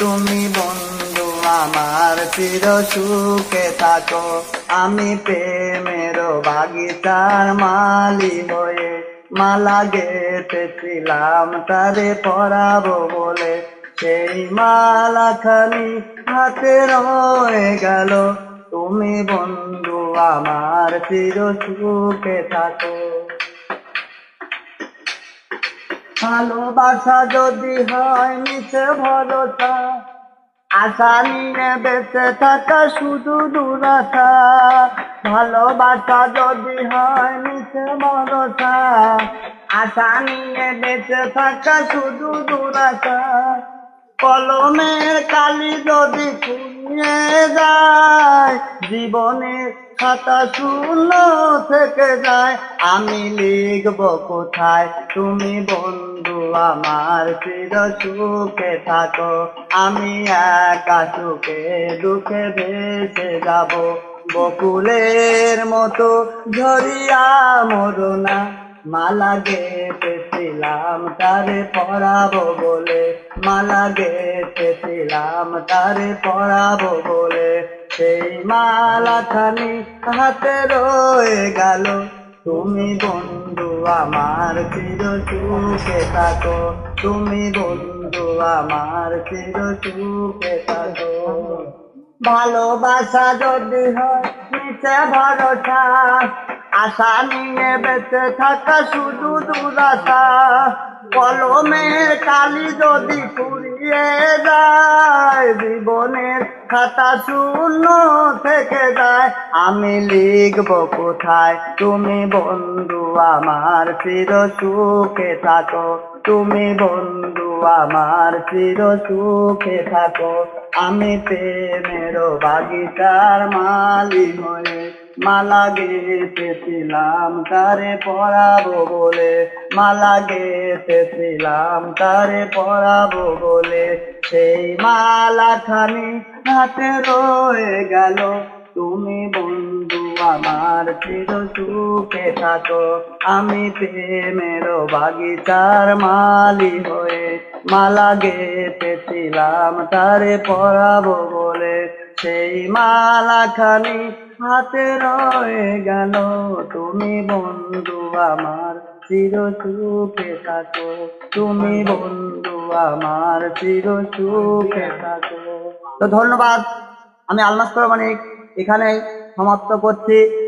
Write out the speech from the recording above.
তুমি বন্ধু আমার চির সুখে থাকো, আমি প্রেমের বাগিচার মালি হয়ে মালা গেঁথেছিলাম তারে পরাবো বলে। সেই মালা খানি হাতে রয়ে গেল, তুমি বন্ধু আমার চির সুখে থাকো। ভালোবাসা যদি হয় মিছে ভরসা, আশা নিয়ে বেঁচে থাকা শুধু দুরাশা। ভালোবাসা যদি হয় মিছে ভরসা, আশা নিয়ে বেঁচে থাকা শুধু দুরাশা। কলমের কালি যদি ফুরিয়ে যায়, জীবনের খাতা শূন্য থেকে যায়। আমি লিখব কোথায় তুমি বন্ধু আমার চির সুখে থাকো, আমি একা সুখে দুঃখে ভেসে যাব। বকুলের মতো ঝরিয়া মরনা মালা গেঁথেছিলাম তারে পরাবো বলে, মালা গেঁথেছিলাম তারে পরাবো বলে। সেই মালা খানি হাতে রয়ে গেল, তুমি বন্ধু আমার চির সুখে থাকো, তুমি বন্ধু আমার চির সুখে থাকো। ভালোবাসা যদি হয় মিছে ভরসা, আশা নিয়ে বেঁচে থাকা শুধু দুরাশা। কলমের কালি যদি ফুরিয়ে যায়, জীবনের খাতা শূন্য থেকে যায়। আমি লিখব কোথায় তুমি বন্ধু আমার চির সুখে থাকো, তুমি বন্ধু আমার চির সুখে থাকো। আমি প্রেমের বাগিচার মালি হয়ে মালা গেঁথেছিলাম তারে পরাবো বলে, মালা গেঁথেছিলাম তারে পরাবো বলে। সেই মালা খানি হাতে রয়ে গেল, তুমি বন্ধু আমার চির সুখে থাকো, আমি প্রেমের বাগিচার মালি হয়ে মালা গেঁথেছিলাম তারে পরাবো বলে। সেই মালা খানি হাতে রয়ে গেল, তুমি বন্ধু আমার চির সুখে থাকো, তুমি বন্ধু আমার চির সুখে থাকো। তো ধন্যবাদ, আমি আলমাস মানিক এখানেই সমাপ্ত করছি।